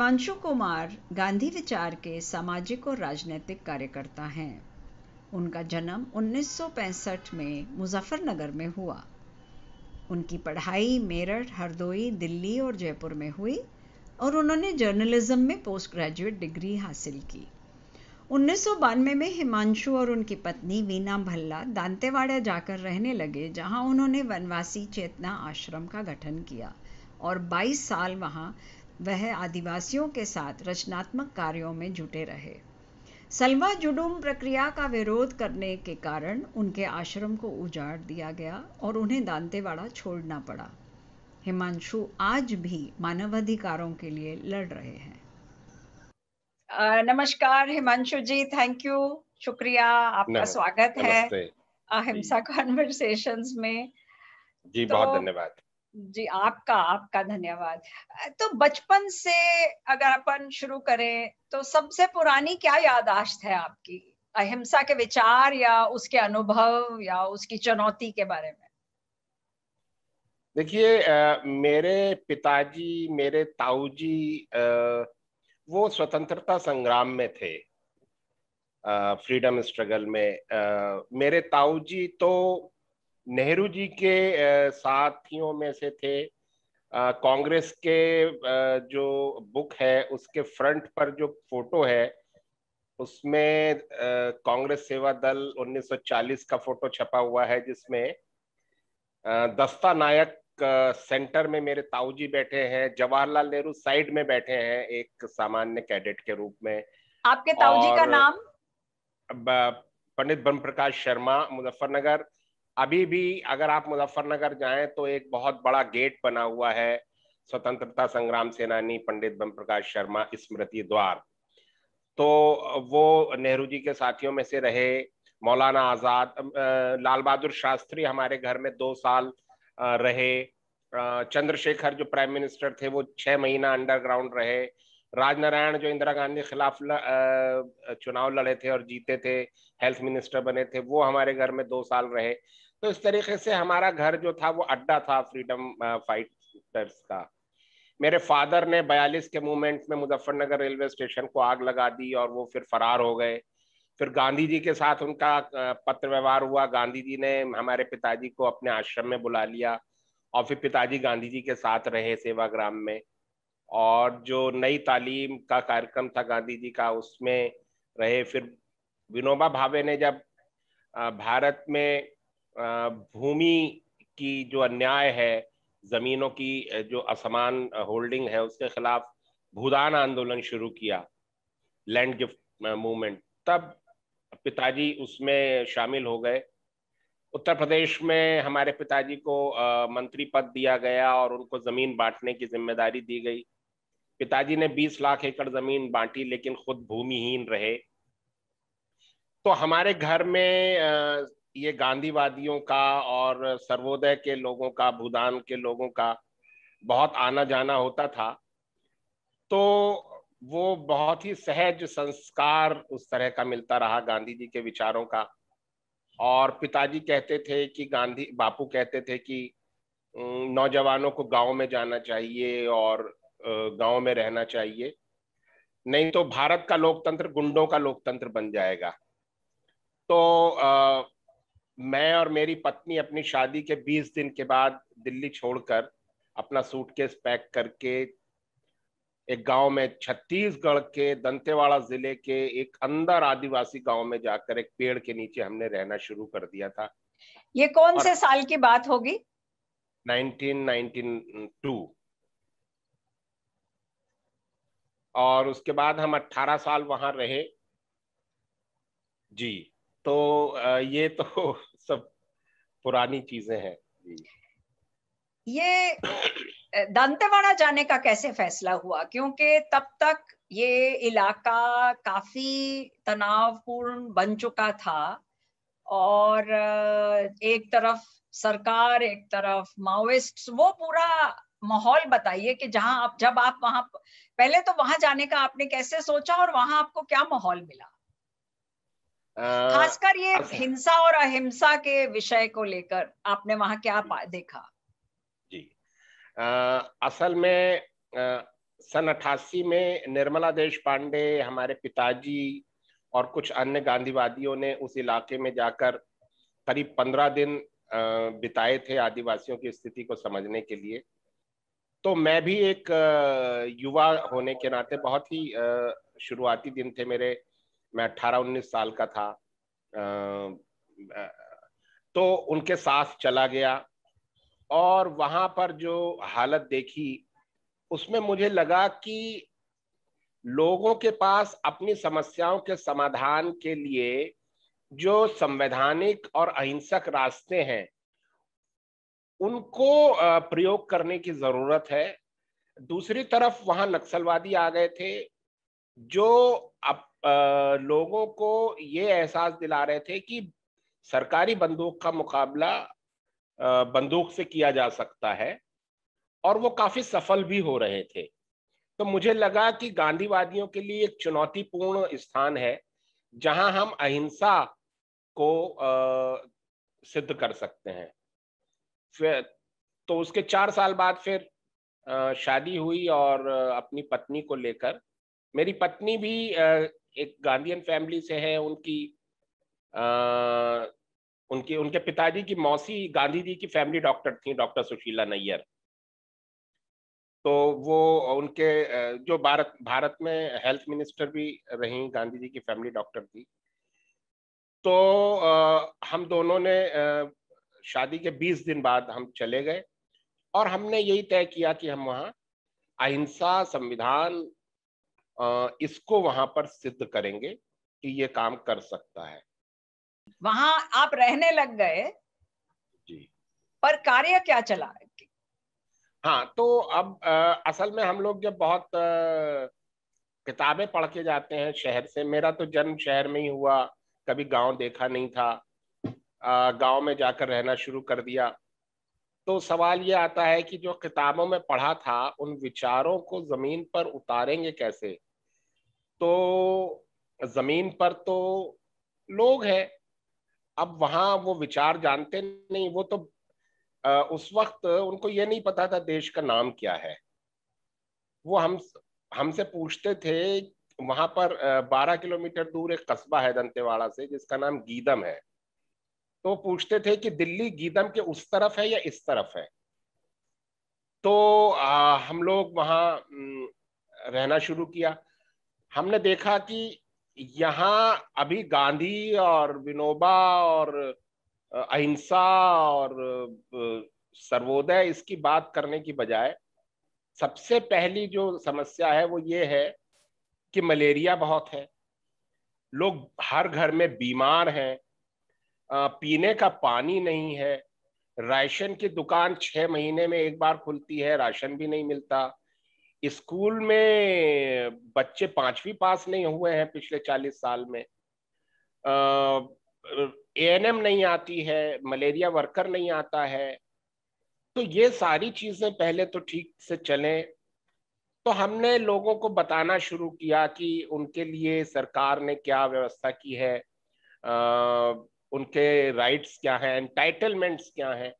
हिमांशु कुमार गांधी विचार के सामाजिक और राजनीतिक कार्यकर्ता हैं। उनका जन्म 1965 में मुजफ्फरनगर में हुआ। उनकी पढ़ाई मेरठ, हरदोई, दिल्ली और जयपुर में हुई और उन्होंने जर्नलिज्म में पोस्ट ग्रेजुएट डिग्री हासिल की। 1992 में हिमांशु और उनकी पत्नी वीना भल्ला दांतेवाड़ा जाकर रहने लगे, जहां उन्होंने वनवासी चेतना आश्रम का गठन किया और 22 साल वहां वह आदिवासियों के साथ रचनात्मक कार्यों में जुटे रहे। सलवा जुडुम प्रक्रिया का विरोध करने के कारण उनके आश्रम को उजाड़ दिया गया और उन्हें दांतेवाड़ा छोड़ना पड़ा। हिमांशु आज भी मानवाधिकारों के लिए लड़ रहे हैं। नमस्कार हिमांशु जी, थैंक यू, शुक्रिया, आपका स्वागत है अहिंसा कॉन्वर्सेशंस में जी। तो, बहुत धन्यवाद जी, आपका धन्यवाद। तो बचपन से अगर अपन शुरू करें तो सबसे पुरानी क्या याददाश्त है आपकी अहिंसा के विचार या उसके अनुभव या उसकी चुनौती के बारे में? देखिए, मेरे पिताजी, मेरे ताऊजी वो स्वतंत्रता संग्राम में थे, फ्रीडम स्ट्रगल में। मेरे ताऊजी तो नेहरू जी के साथियों में से थे। कांग्रेस के जो बुक है उसके फ्रंट पर जो फोटो है उसमें कांग्रेस सेवा दल 1940 का फोटो छपा हुआ है, जिसमें दस्ता नायक सेंटर में मेरे ताऊजी बैठे हैं, जवाहरलाल नेहरू साइड में बैठे हैं एक सामान्य कैडेट के रूप में। आपके ताऊजी का नाम? पंडित ब्रह्म प्रकाश शर्मा, मुजफ्फरनगर। अभी भी अगर आप मुजफ्फरनगर जाएं तो एक बहुत बड़ा गेट बना हुआ है, स्वतंत्रता संग्राम सेनानी पंडित ब्रह्म प्रकाश शर्मा स्मृति द्वार। तो वो नेहरू जी के साथियों में से रहे। मौलाना आजाद, लाल बहादुर शास्त्री हमारे घर में 2 साल रहे। चंद्रशेखर जो प्राइम मिनिस्टर थे वो 6 महीना अंडरग्राउंड रहे। राजनारायण जो इंदिरा गांधी के खिलाफ चुनाव लड़े थे और जीते थे, हेल्थ मिनिस्टर बने थे, वो हमारे घर में 2 साल रहे। तो इस तरीके से हमारा घर जो था वो अड्डा था फ्रीडम फाइटर्स का। मेरे फादर ने 42 के मूवमेंट में मुजफ्फरनगर रेलवे स्टेशन को आग लगा दी और वो फिर फरार हो गए। फिर गांधी जी के साथ उनका पत्र व्यवहार हुआ, गांधी जी ने हमारे पिताजी को अपने आश्रम में बुला लिया और फिर पिताजी गांधी जी के साथ रहे सेवाग्राम में। और जो नई तालीम का कार्यक्रम था गांधी जी का उसमें रहे। फिर विनोबा भावे ने जब भारत में भूमि की जो अन्याय है, जमीनों की जो असमान होल्डिंग है, उसके खिलाफ भूदान आंदोलन शुरू किया, लैंड गिफ्ट मूवमेंट, तब पिताजी उसमें शामिल हो गए। उत्तर प्रदेश में हमारे पिताजी को मंत्री पद दिया गया और उनको जमीन बांटने की जिम्मेदारी दी गई। पिताजी ने 20 लाख एकड़ जमीन बांटी, लेकिन खुद भूमिहीन रहे। तो हमारे घर में ये गांधीवादियों का और सर्वोदय के लोगों का, भूदान के लोगों का बहुत आना जाना होता था। तो वो बहुत ही सहज संस्कार उस तरह का मिलता रहा गांधी जी के विचारों का। और पिताजी कहते थे कि बापू कहते थे कि नौजवानों को गांव में जाना चाहिए और गांव में रहना चाहिए, नहीं तो भारत का लोकतंत्र गुंडों का लोकतंत्र बन जाएगा। तो मैं और मेरी पत्नी अपनी शादी के 20 दिन के बाद दिल्ली छोड़कर अपना सूटकेस पैक करके एक गांव में, छत्तीसगढ़ के दंतेवाड़ा जिले के एक अंदर आदिवासी गांव में जाकर एक पेड़ के नीचे हमने रहना शुरू कर दिया था। ये कौन से साल की बात होगी? 1992। और उसके बाद हम 18 साल वहां रहे जी। तो ये तो सब पुरानी चीजें हैं जी। ये दंतेवाड़ा जाने का कैसे फैसला हुआ, क्योंकि तब तक ये इलाका काफी तनावपूर्ण बन चुका था और एक तरफ सरकार, एक तरफ माओइस्ट्स, वो पूरा माहौल बताइए कि जहां आप, जब आप वहां, पहले तो वहां जाने का आपने कैसे सोचा और वहां आपको क्या माहौल मिला, खासकर ये हिंसा और अहिंसा के विषय को लेकर आपने वहां क्या देखा? असल में सन 1988 में निर्मला देश पांडे, हमारे पिताजी और कुछ अन्य गांधीवादियों ने उस इलाके में जाकर करीब 15 दिन बिताए थे आदिवासियों की स्थिति को समझने के लिए। तो मैं भी एक युवा होने के नाते बहुत ही शुरुआती दिन थे मेरे, मैं 18-19 साल का था, तो उनके साथ चला गया और वहाँ पर जो हालत देखी उसमें मुझे लगा कि लोगों के पास अपनी समस्याओं के समाधान के लिए जो संवैधानिक और अहिंसक रास्ते हैं उनको प्रयोग करने की जरूरत है। दूसरी तरफ वहां नक्सलवादी आ गए थे जो लोगों को ये एहसास दिला रहे थे कि सरकारी बंदूक का मुकाबला बंदूक से किया जा सकता है, और वो काफी सफल भी हो रहे थे। तो मुझे लगा कि गांधीवादियों के लिए एक चुनौतीपूर्ण स्थान है जहां हम अहिंसा को सिद्ध कर सकते हैं। फिर तो उसके 4 साल बाद फिर शादी हुई और अपनी पत्नी को लेकर, मेरी पत्नी भी एक गांधीयन फैमिली से है, उनके पिताजी की मौसी गांधी जी की फैमिली डॉक्टर थी, डॉक्टर सुशीला नैयर। तो वो उनके जो भारत में हेल्थ मिनिस्टर भी रहीं, गांधी जी की फैमिली डॉक्टर थी। तो हम दोनों ने शादी के 20 दिन बाद हम चले गए और हमने यही तय किया कि हम वहाँ अहिंसा, संविधान, इसको वहाँ पर सिद्ध करेंगे कि ये काम कर सकता है। वहाँ आप रहने लग गए जी, पर कार्य क्या चला? हाँ, तो अब असल में हम लोग जब बहुत किताबें पढ़ के जाते हैं शहर से, मेरा तो जन्म शहर में ही हुआ, कभी गांव देखा नहीं था, गांव में जाकर रहना शुरू कर दिया। तो सवाल ये आता है कि जो किताबों में पढ़ा था उन विचारों को ज़मीन पर उतारेंगे कैसे? तो ज़मीन पर तो लोग हैं, अब वहाँ वो विचार जानते नहीं, वो तो उस वक्त उनको ये नहीं पता था देश का नाम क्या है। वो हमसे पूछते थे, वहाँ पर 12 किलोमीटर दूर एक कस्बा है दंतेवाड़ा से जिसका नाम गीदम है, तो पूछते थे कि दिल्ली गीदम के उस तरफ है या इस तरफ है। तो हम लोग वहाँ रहना शुरू किया। हमने देखा कि यहाँ अभी गांधी और विनोबा और अहिंसा और सर्वोदय इसकी बात करने की बजाय सबसे पहली जो समस्या है वो ये है कि मलेरिया बहुत है, लोग हर घर में बीमार हैं, पीने का पानी नहीं है, राशन की दुकान 6 महीने में एक बार खुलती है, राशन भी नहीं मिलता, स्कूल में बच्चे 5वीं पास नहीं हुए हैं पिछले 40 साल में, ANM नहीं आती है, मलेरिया वर्कर नहीं आता है। तो ये सारी चीज़ें पहले तो ठीक से चलें। तो हमने लोगों को बताना शुरू किया कि उनके लिए सरकार ने क्या व्यवस्था की है, उनके राइट्स क्या हैं, एंटाइटलमेंट्स क्या हैं,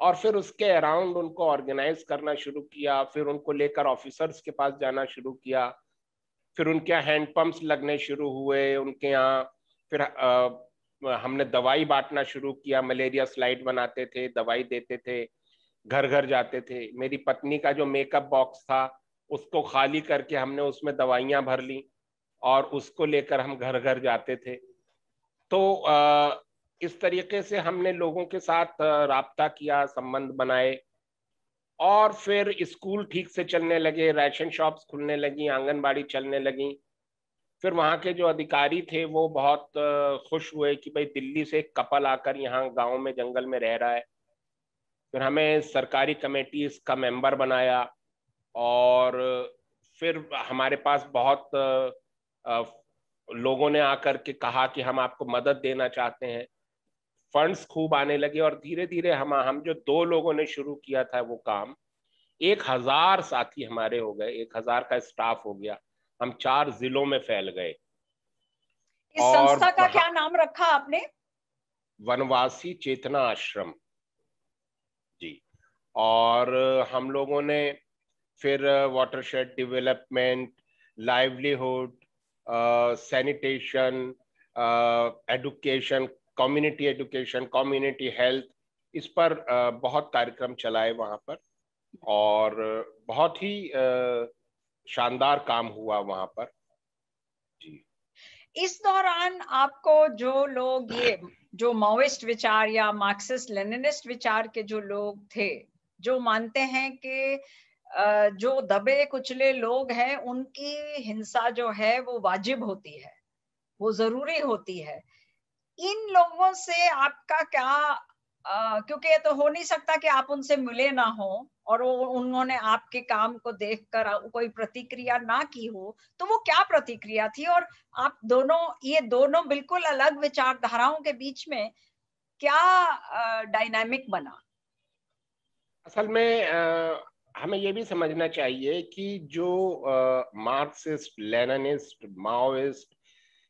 और फिर उसके अराउंड उनको ऑर्गेनाइज करना शुरू किया। फिर उनको लेकर ऑफिसर्स के पास जाना शुरू किया, फिर उनके यहाँ हैंडपम्प्स लगने शुरू हुए उनके यहाँ, फिर हमने दवाई बांटना शुरू किया, मलेरिया स्लाइड बनाते थे, दवाई देते थे, घर घर जाते थे। मेरी पत्नी का जो मेकअप बॉक्स था उसको खाली करके हमने उसमें दवाइयाँ भर ली और उसको लेकर हम घर घर जाते थे। तो इस तरीके से हमने लोगों के साथ राब्ता किया, संबंध बनाए, और फिर स्कूल ठीक से चलने लगे, राशन शॉप्स खुलने लगी, आंगनबाड़ी चलने लगी। फिर वहाँ के जो अधिकारी थे वो बहुत खुश हुए कि भाई दिल्ली से एक कपल आकर यहाँ गांव में जंगल में रह रहा है। फिर हमें सरकारी कमेटी इसका मेंबर बनाया, और फिर हमारे पास बहुत लोगों ने आकर के कहा कि हम आपको मदद देना चाहते हैं, फंड्स खूब आने लगे, और धीरे धीरे हम जो 2 लोगों ने शुरू किया था वो काम 1000 साथी हमारे हो गए, 1000 का स्टाफ हो गया, हम 4 जिलों में फैल गए। इस संस्था का क्या नाम रखा आपने? वनवासी चेतना आश्रम जी। और हम लोगों ने फिर watershed development, livelihood, sanitation, education, community education, community health, इस पर बहुत कार्यक्रम चलाए वहाँ पर और बहुत ही शानदार काम हुआ वहाँ पर जी। इस दौरान आपको जो लोग ये जो माओइस्ट विचार या मार्क्सिस्ट लेनिनिस्ट विचार के जो लोग थे, जो मानते हैं कि जो दबे कुचले लोग हैं उनकी हिंसा जो है वो वाजिब होती है, वो जरूरी होती है, इन लोगों से आपका क्या, क्योंकि ये तो हो नहीं सकता कि आप उनसे मिले ना हो और वो उन्होंने आपके काम को देखकर कोई प्रतिक्रिया ना की हो, तो वो क्या प्रतिक्रिया थी? और आप दोनों, ये दोनों बिल्कुल अलग विचारधाराओं के बीच में क्या डायनामिक बना? असल में हमें ये भी समझना चाहिए कि जो मार्क्सिस्ट, लेनिनिस्ट, माओइस्ट,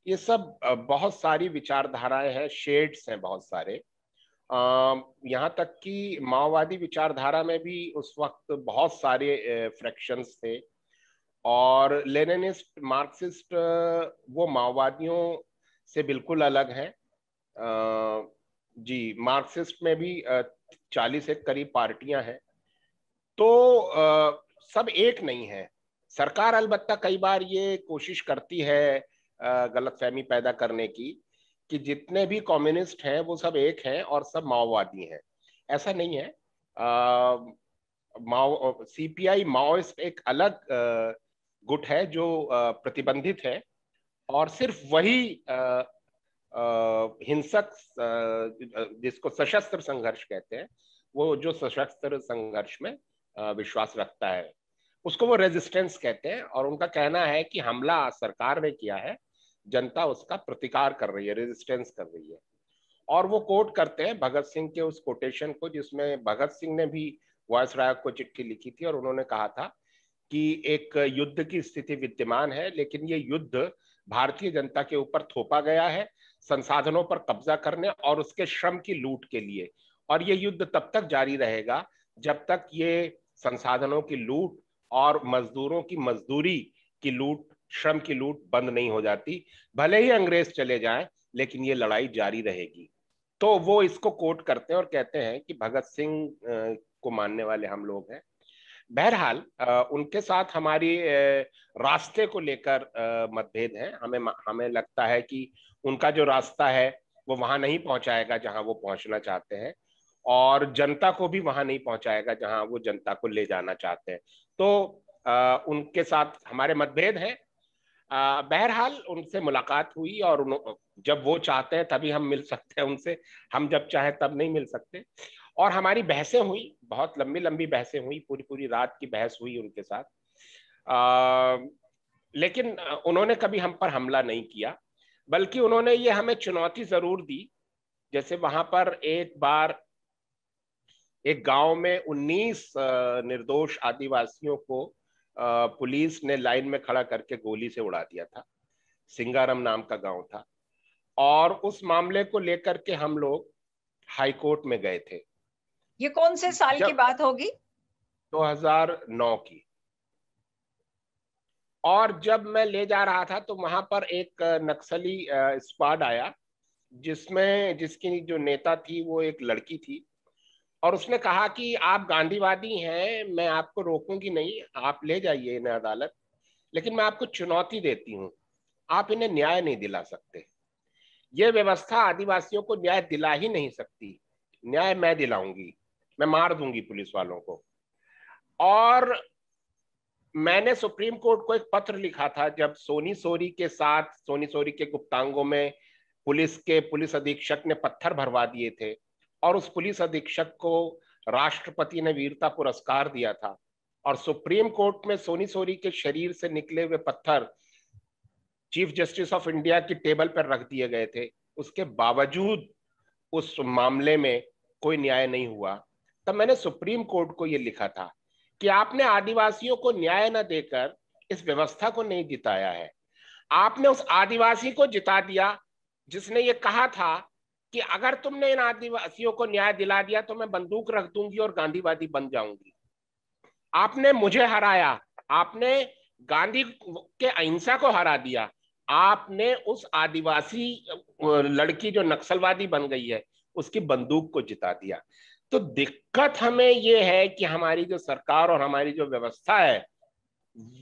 ये सब बहुत सारी विचारधाराएं हैं, शेड्स हैं बहुत सारे। यहाँ तक कि माओवादी विचारधारा में भी उस वक्त बहुत सारे फ्रैक्शंस थे। और लेनिनिस्ट मार्क्सिस्ट वो माओवादियों से बिल्कुल अलग हैं जी। मार्क्सिस्ट में भी 40 के करीब पार्टियां हैं, तो सब एक नहीं है। सरकार अलबत्ता कई बार ये कोशिश करती है गलतफहमी पैदा करने की कि जितने भी कम्युनिस्ट हैं वो सब एक हैं और सब माओवादी हैं, ऐसा नहीं है। सीपीआई माओइस्ट एक अलग गुट है जो प्रतिबंधित है और सिर्फ वही हिंसक, जिसको सशस्त्र संघर्ष कहते हैं, वो जो सशस्त्र संघर्ष में विश्वास रखता है उसको वो रेजिस्टेंस कहते हैं। और उनका कहना है कि हमला सरकार ने किया है, जनता उसका प्रतिकार कर रही है, रेजिस्टेंस कर रही है। और वो कोट करते हैं भगत सिंह के उस कोटेशन को जिसमें भगत सिंह ने भी वायसराय को चिट्ठी लिखी थी और उन्होंने कहा था कि एक युद्ध की स्थिति विद्यमान है, लेकिन ये युद्ध भारतीय जनता के ऊपर थोपा गया है संसाधनों पर कब्जा करने और उसके श्रम की लूट के लिए, और ये युद्ध तब तक जारी रहेगा जब तक ये संसाधनों की लूट और मजदूरों की मजदूरी की लूट, श्रम की लूट बंद नहीं हो जाती। भले ही अंग्रेज चले जाएं, लेकिन ये लड़ाई जारी रहेगी। तो वो इसको कोट करते हैं और कहते हैं कि भगत सिंह को मानने वाले हम लोग हैं। बहरहाल उनके साथ हमारी रास्ते को लेकर मतभेद हैं। हमें लगता है कि उनका जो रास्ता है वो वहां नहीं पहुंचाएगा जहां वो पहुंचना चाहते हैं और जनता को भी वहां नहीं पहुंचाएगा जहां वो जनता को ले जाना चाहते हैं। तो उनके साथ हमारे मतभेद हैं। बहरहाल उनसे मुलाकात हुई और जब वो चाहते हैं तभी हम मिल सकते हैं उनसे, हम जब चाहें तब नहीं मिल सकते। और हमारी बहसें हुई, बहुत लंबी लंबी बहसें हुई, पूरी पूरी रात की बहस हुई उनके साथ। लेकिन उन्होंने कभी हम पर हमला नहीं किया, बल्कि उन्होंने ये हमें चुनौती जरूर दी। जैसे वहां पर एक बार एक गांव में 19 निर्दोष आदिवासियों को पुलिस ने लाइन में खड़ा करके गोली से उड़ा दिया था। सिंगारम नाम का गांव था। और उस मामले को लेकर के हम लोग हाई कोर्ट में गए थे। ये कौन से साल की बात होगी? 2009 की। और जब मैं ले जा रहा था तो वहां पर एक नक्सली स्क्वाड आया जिसमें जिसकी जो नेता थी वो एक लड़की थी और उसने कहा कि आप गांधीवादी हैं, मैं आपको रोकूंगी नहीं, आप ले जाइए इन्हें अदालत, लेकिन मैं आपको चुनौती देती हूँ, आप इन्हें न्याय नहीं दिला सकते। ये व्यवस्था आदिवासियों को न्याय दिला ही नहीं सकती। न्याय मैं दिलाऊंगी, मैं मार दूंगी पुलिस वालों को। और मैंने सुप्रीम कोर्ट को एक पत्र लिखा था जब सोनी सोरी के साथ, सोनी सोरी के गुप्तांगों में पुलिस अधीक्षक ने पत्थर भरवा दिए थे और उस पुलिस अधीक्षक को राष्ट्रपति ने वीरता पुरस्कार दिया था। और सुप्रीम कोर्ट में सोनी सोरी के शरीर से निकले हुए पत्थर चीफ जस्टिस ऑफ इंडिया की टेबल पर रख दिए गए थे। उसके बावजूद उस मामले में कोई न्याय नहीं हुआ। तब मैंने सुप्रीम कोर्ट को ये लिखा था कि आपने आदिवासियों को न्याय न देकर इस व्यवस्था को नहीं जिताया है, आपने उस आदिवासी को जिता दिया जिसने ये कहा था कि अगर तुमने इन आदिवासियों को न्याय दिला दिया तो मैं बंदूक रख दूंगी और गांधीवादी बन जाऊंगी। आपने मुझे हराया, आपने गांधी के अहिंसा को हरा दिया, आपने उस आदिवासी लड़की जो नक्सलवादी बन गई है उसकी बंदूक को जिता दिया। तो दिक्कत हमें यह है कि हमारी जो सरकार और हमारी जो व्यवस्था है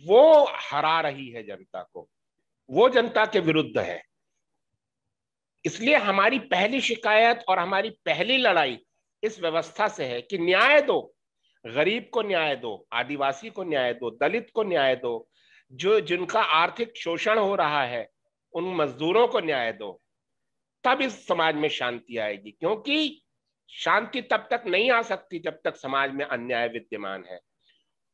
वो हरा रही है जनता को, वो जनता के विरुद्ध है। इसलिए हमारी पहली शिकायत और हमारी पहली लड़ाई इस व्यवस्था से है कि न्याय दो, गरीब को न्याय दो, आदिवासी को न्याय दो, दलित को न्याय दो, जो जिनका आर्थिक शोषण हो रहा है उन मजदूरों को न्याय दो, तब इस समाज में शांति आएगी। क्योंकि शांति तब तक नहीं आ सकती जब तक समाज में अन्याय विद्यमान है।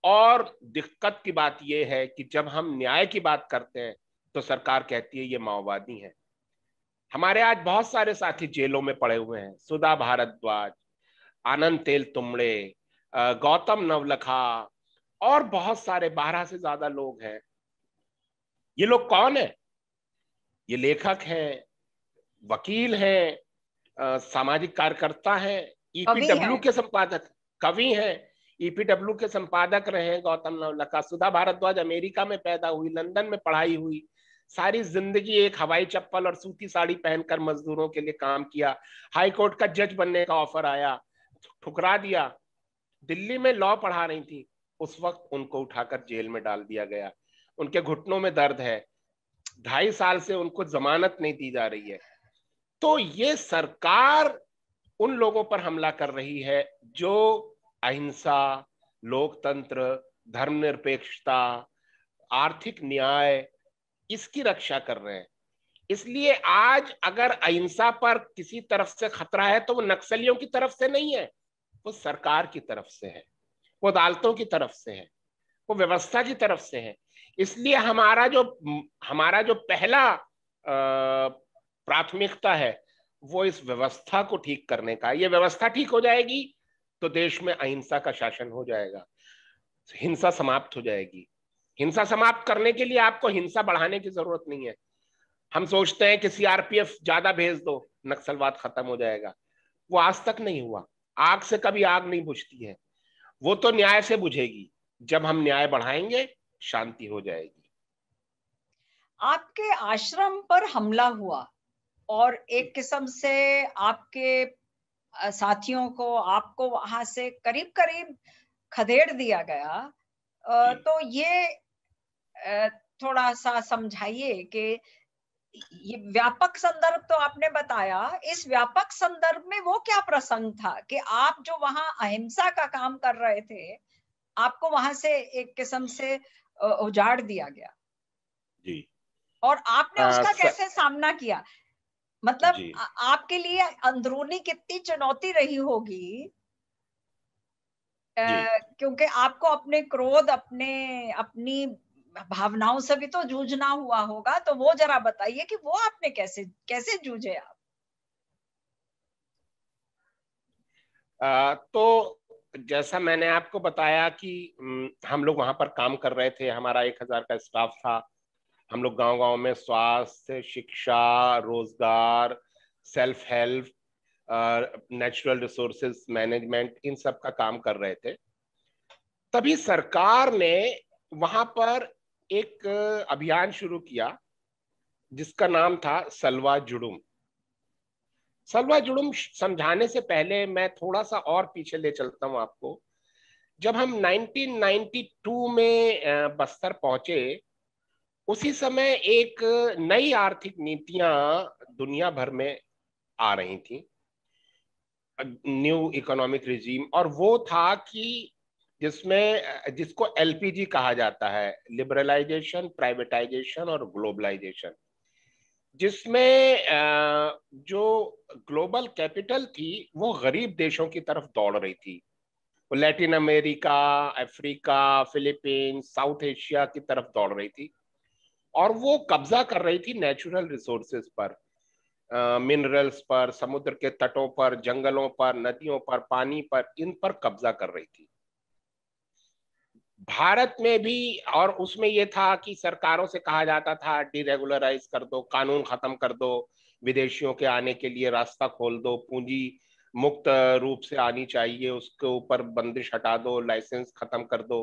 और दिक्कत की बात यह है कि जब हम न्याय की बात करते हैं तो सरकार कहती है ये माओवादी हैं। हमारे आज बहुत सारे साथी जेलों में पड़े हुए हैं, सुधा भारद्वाज, आनंद तेलतुंबड़े, गौतम नवलखा और बहुत सारे 12 से ज्यादा लोग हैं। ये लोग कौन है? ये लेखक हैं, वकील हैं, सामाजिक कार्यकर्ता है, ईपीडब्ल्यू के संपादक, कवि हैं, ईपीडब्ल्यू के संपादक रहे गौतम नवलखा। सुधा भारद्वाज अमेरिका में पैदा हुई, लंदन में पढ़ाई हुई, सारी जिंदगी एक हवाई चप्पल और सूती साड़ी पहनकर मजदूरों के लिए काम किया। हाई कोर्ट का जज बनने का ऑफर आया, ठुकरा दिया। दिल्ली में लॉ पढ़ा रही थी, उस वक्त उनको उठाकर जेल में डाल दिया गया। उनके घुटनों में दर्द है, 2.5 साल से उनको जमानत नहीं दी जा रही है। तो ये सरकार उन लोगों पर हमला कर रही है जो अहिंसा, लोकतंत्र, धर्मनिरपेक्षता, आर्थिक न्याय, इसकी रक्षा कर रहे हैं। इसलिए आज अगर अहिंसा पर किसी तरफ से खतरा है तो वो नक्सलियों की तरफ से नहीं है, वो सरकार की तरफ से है, वो अदालतों की तरफ से है, वो व्यवस्था की तरफ से है। इसलिए हमारा जो पहला प्राथमिकता है वो इस व्यवस्था को ठीक करने का। ये व्यवस्था ठीक हो जाएगी तो देश में अहिंसा का शासन हो जाएगा, हिंसा समाप्त हो जाएगी। हिंसा समाप्त करने के लिए आपको हिंसा बढ़ाने की जरूरत नहीं है। हम सोचते हैं कि CRPF ज्यादा भेज दो, नक्सलवाद खत्म हो जाएगा। वो आज तक नहीं हुआ। आग से कभी आग नहीं बुझती है, वो तो न्याय से बुझेगी। जब हम न्याय बढ़ाएंगे शांति हो जाएगी। आपके आश्रम पर हमला हुआ और एक किस्म से आपके साथियों को, आपको वहां से करीब करीब खदेड़ दिया गया, तो ये थोड़ा सा समझाइए कि ये व्यापक संदर्भ तो आपने बताया, इस व्यापक संदर्भ में वो क्या प्रसंग था कि आप जो वहां अहिंसा का काम कर रहे थे आपको वहां से एक किस्म से उजाड़ दिया गया जी, और आपने उसका कैसे सामना किया? मतलब आपके लिए अंदरूनी कितनी चुनौती रही होगी, क्योंकि आपको अपने क्रोध, अपनी भावनाओं से भी तो जूझना हुआ होगा। तो वो जरा बताइए कि वो आपने कैसे जूझे आप? तो जैसा मैंने आपको बताया कि हम लोग वहां पर काम कर रहे थे, हमारा 1000 का स्टाफ था। हम लोग गांव-गांव में स्वास्थ्य, शिक्षा, रोजगार, self help, natural resources management, इन सब का काम कर रहे थे। तभी सरकार ने वहां पर एक अभियान शुरू किया जिसका नाम था सलवा जुड़ुम। सलवा जुड़ुम समझाने से पहले मैं थोड़ा सा और पीछे ले चलता हूं आपको। जब हम 1992 में बस्तर पहुंचे, उसी समय एक नई आर्थिक नीतियां दुनिया भर में आ रही थी, न्यू इकोनॉमिक रिजीम, और वो था कि जिसको LPG कहा जाता है, लिबरलाइजेशन, प्राइवेटाइजेशन और ग्लोबलाइजेशन, जिसमें जो ग्लोबल कैपिटल थी वो गरीब देशों की तरफ दौड़ रही थी। वो Latin America, Africa, Philippines, South Asia की तरफ दौड़ रही थी और वो कब्जा कर रही थी नेचुरल रिसोर्सेज पर, मिनरल्स पर, समुद्र के तटों पर, जंगलों पर, नदियों पर, पानी पर, इन पर कब्जा कर रही थी। भारत में भी, और उसमें यह था कि सरकारों से कहा जाता था डीरेगुलराइज कर दो, कानून खत्म कर दो, विदेशियों के आने के लिए रास्ता खोल दो, पूंजी मुक्त रूप से आनी चाहिए, उसके ऊपर बंदिश हटा दो, लाइसेंस खत्म कर दो,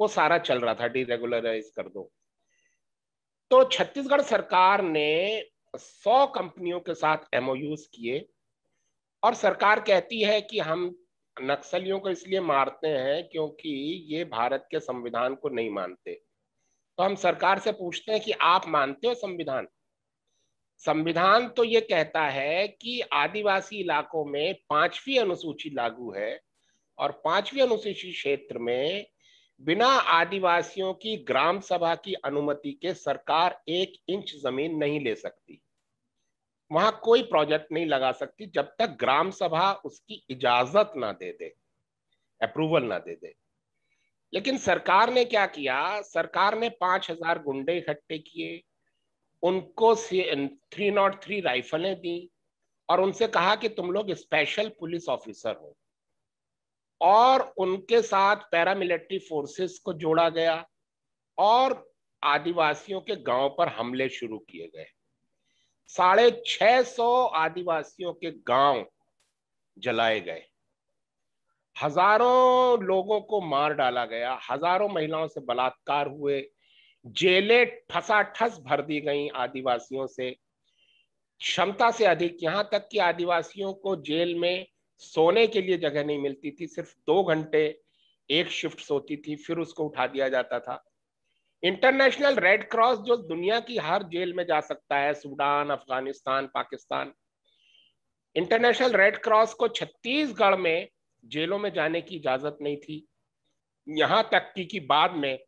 वो सारा चल रहा था, डीरेगुलराइज कर दो। तो छत्तीसगढ़ सरकार ने 100 कंपनियों के साथ एमओयूज किए और सरकार कहती है कि हम नक्सलियों को इसलिए मारते हैं क्योंकि ये भारत के संविधान को नहीं मानते। तो हम सरकार से पूछते हैं कि आप मानते हो संविधान? संविधान तो ये कहता है कि आदिवासी इलाकों में 5वीं अनुसूची लागू है और 5वीं अनुसूची क्षेत्र में बिना आदिवासियों की ग्राम सभा की अनुमति के सरकार 1 इंच जमीन नहीं ले सकती, वहां कोई प्रोजेक्ट नहीं लगा सकती जब तक ग्राम सभा उसकी इजाजत ना दे दे, अप्रूवल ना दे दे। लेकिन सरकार ने क्या किया, सरकार ने 5000 गुंडे इकट्ठे किए, उनको 303 राइफलें दी और उनसे कहा कि तुम लोग स्पेशल पुलिस ऑफिसर हो, और उनके साथ पैरामिलिट्री फोर्सेस को जोड़ा गया और आदिवासियों के गांव पर हमले शुरू किए गए। 650 आदिवासियों के गांव जलाए गए, हजारों लोगों को मार डाला गया, हजारों महिलाओं से बलात्कार हुए, जेलें ठसाठस भर दी गईं आदिवासियों से क्षमता से अधिक, यहाँ तक कि आदिवासियों को जेल में सोने के लिए जगह नहीं मिलती थी, सिर्फ 2 घंटे एक शिफ्ट सोती थी, फिर उसको उठा दिया जाता था। इंटरनेशनल रेड क्रॉस जो दुनिया की हर जेल में जा सकता है, Sudan, Afghanistan, Pakistan, international Red Cross को छत्तीसगढ़ में जेलों में जाने की इजाजत नहीं थी। यहाँ तक कि बाद में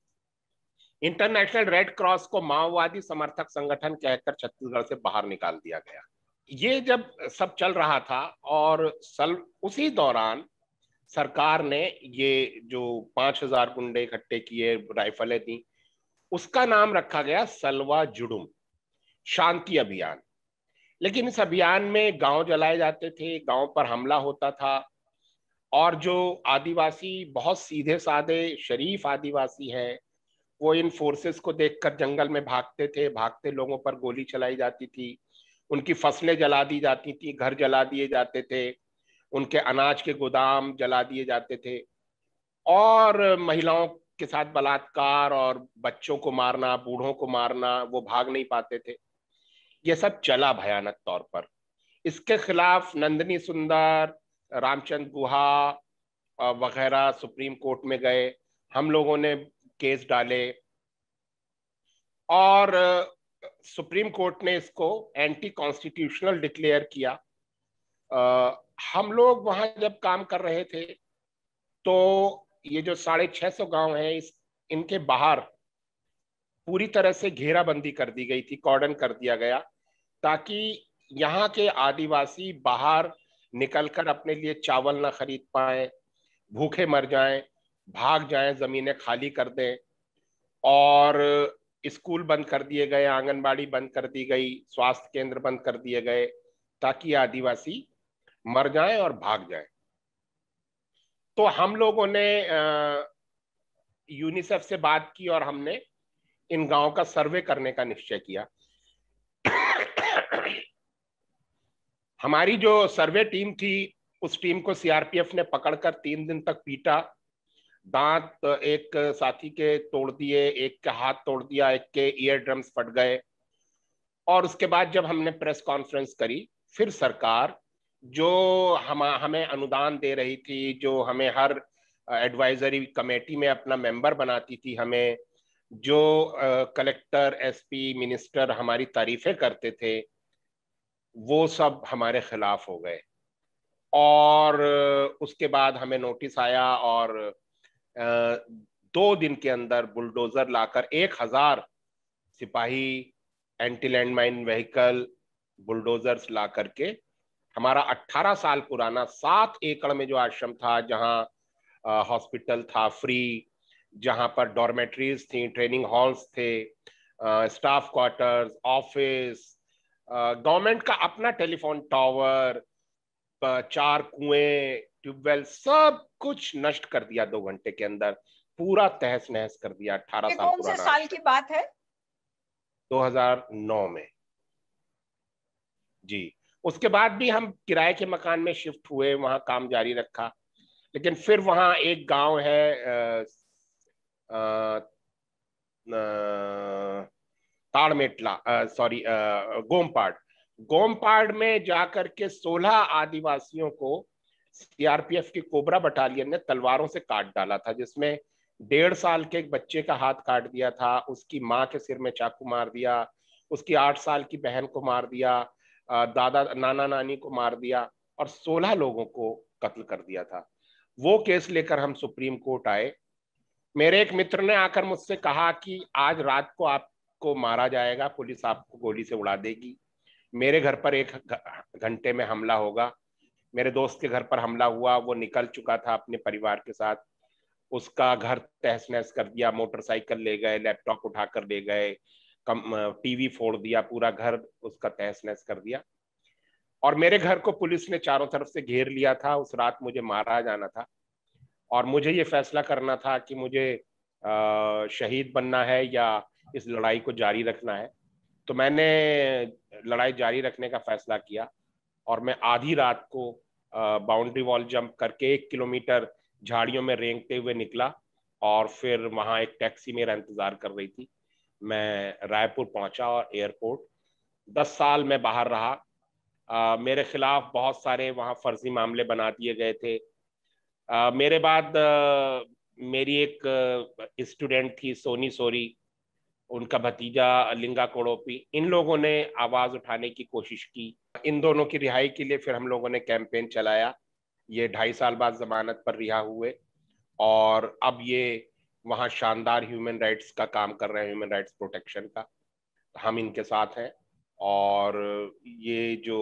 इंटरनेशनल रेड क्रॉस को माओवादी समर्थक संगठन कहकर छत्तीसगढ़ से बाहर निकाल दिया गया। ये जब सब चल रहा था और उसी दौरान सरकार ने ये जो 5000 गुंडे इकट्ठे किए, राइफलें दी, उसका नाम रखा गया सलवा जुडुम, शांति अभियान। लेकिन इस अभियान में गांव जलाए जाते थे, गांव पर हमला होता था, और जो आदिवासी बहुत सीधे साधे शरीफ आदिवासी हैं वो इन फोर्सेस को देखकर जंगल में भागते थे, भागते लोगों पर गोली चलाई जाती थी, उनकी फसलें जला दी जाती थी, घर जला दिए जाते थे, उनके अनाज के गोदाम जला दिए जाते थे, और महिलाओं के साथ बलात्कार और बच्चों को मारना, बूढ़ों को मारना, वो भाग नहीं पाते थे। ये सब चला भयानक तौर पर। इसके खिलाफ नंदिनी सुंदर, रामचंद्र गुहा वगैरह सुप्रीम कोर्ट में गए, हम लोगों ने केस डाले और सुप्रीम कोर्ट ने इसको एंटी कॉन्स्टिट्यूशनल डिक्लेयर किया। हम लोग वहां जब काम कर रहे थे तो ये जो 650 गांव है, इनके बाहर पूरी तरह से घेराबंदी कर दी गई थी, कॉर्डन कर दिया गया ताकि यहाँ के आदिवासी बाहर निकलकर अपने लिए चावल ना खरीद पाए, भूखे मर जाएं, भाग जाएं, जमीनें खाली कर दें। और स्कूल बंद कर दिए गए, आंगनबाड़ी बंद कर दी गई, स्वास्थ्य केंद्र बंद कर दिए गए ताकि आदिवासी मर जाएं और भाग जाएं। तो हम लोगों ने यूनिसेफ से बात की और हमने इन गांव का सर्वे करने का निश्चय किया। हमारी जो सर्वे टीम थी, उस टीम को सीआरपीएफ ने पकड़कर 3 दिन तक पीटा, दांत एक साथी के तोड़ दिए, एक के हाथ तोड़ दिया, एक के ईयर ड्रम्स फट गए। और उसके बाद जब हमने प्रेस कॉन्फ्रेंस करी, फिर सरकार जो हमें अनुदान दे रही थी, जो हमें हर एडवाइजरी कमेटी में अपना मेंबर बनाती थी, हमें जो कलेक्टर, एसपी, मिनिस्टर हमारी तारीफें करते थे, वो सब हमारे खिलाफ हो गए। और उसके बाद हमें नोटिस आया और 2 दिन के अंदर बुलडोजर लाकर 1000 सिपाही, anti land mine vehicle, bulldozers ला करके हमारा 18 साल पुराना 7 एकड़ में जो आश्रम था, जहाँ हॉस्पिटल था फ्री, जहाँ पर डॉर्मेटरीज थी, ट्रेनिंग हॉल्स थे, स्टाफ क्वार्टर्स, ऑफिस, गवर्नमेंट का अपना टेलीफोन टावर, 4 कुएं, ट्यूबवेल, सब कुछ नष्ट कर दिया 2 घंटे के अंदर, पूरा तहस नहस कर दिया। 18 साल पुराना, कौन से साल की बात है? 2009 में जी। उसके बाद भी हम किराए के मकान में शिफ्ट हुए, वहाँ काम जारी रखा, लेकिन फिर वहाँ एक गांव है ताड़मेटला, सॉरी गोमपाड़, गोमपाड़ में जाकर के 16 आदिवासियों को सीआरपीएफ की कोबरा बटालियन ने तलवारों से काट डाला था, जिसमें 1.5 साल के एक बच्चे का हाथ काट दिया था, उसकी माँ के सिर में चाकू मार दिया, उसकी 8 साल की बहन को मार दिया, दादा नाना नानी को मार दिया और 16 लोगों को कत्ल कर दिया था। वो केस लेकर हम सुप्रीम कोर्ट आए। मेरे एक मित्र ने आकर मुझसे कहा कि आज रात को आपको मारा जाएगा, पुलिस आपको गोली से उड़ा देगी। मेरे घर पर 1 घंटे में हमला होगा। मेरे दोस्त के घर पर हमला हुआ, वो निकल चुका था अपने परिवार के साथ, उसका घर तहस नहस कर दिया, मोटरसाइकिल ले गए, लैपटॉप उठा कर ले गए, टीवी फोड़ दिया, पूरा घर उसका तहस नहस कर दिया। और मेरे घर को पुलिस ने चारों तरफ से घेर लिया था। उस रात मुझे मारा जाना था और मुझे ये फैसला करना था कि मुझे शहीद बनना है या इस लड़ाई को जारी रखना है। तो मैंने लड़ाई जारी रखने का फैसला किया और मैं आधी रात को बाउंड्री वॉल जंप करके 1 किलोमीटर झाड़ियों में रेंगते हुए निकला और फिर वहाँ एक टैक्सी मेरा इंतज़ार कर रही थी। मैं रायपुर पहुँचा और एयरपोर्ट 10 साल मैं बाहर रहा। मेरे खिलाफ बहुत सारे वहाँ फर्जी मामले बना दिए गए थे। मेरे बाद मेरी एक स्टूडेंट थी सोनी सोरी, उनका भतीजा लिंगा कोड़ोपी, इन लोगों ने आवाज़ उठाने की कोशिश की। इन दोनों की रिहाई के लिए फिर हम लोगों ने कैंपेन चलाया। ये 2.5 साल बाद जमानत पर रिहा हुए और अब ये वहाँ शानदार ह्यूमन राइट्स का काम कर रहे हैं, ह्यूमन राइट्स प्रोटेक्शन का। हम इनके साथ हैं और ये जो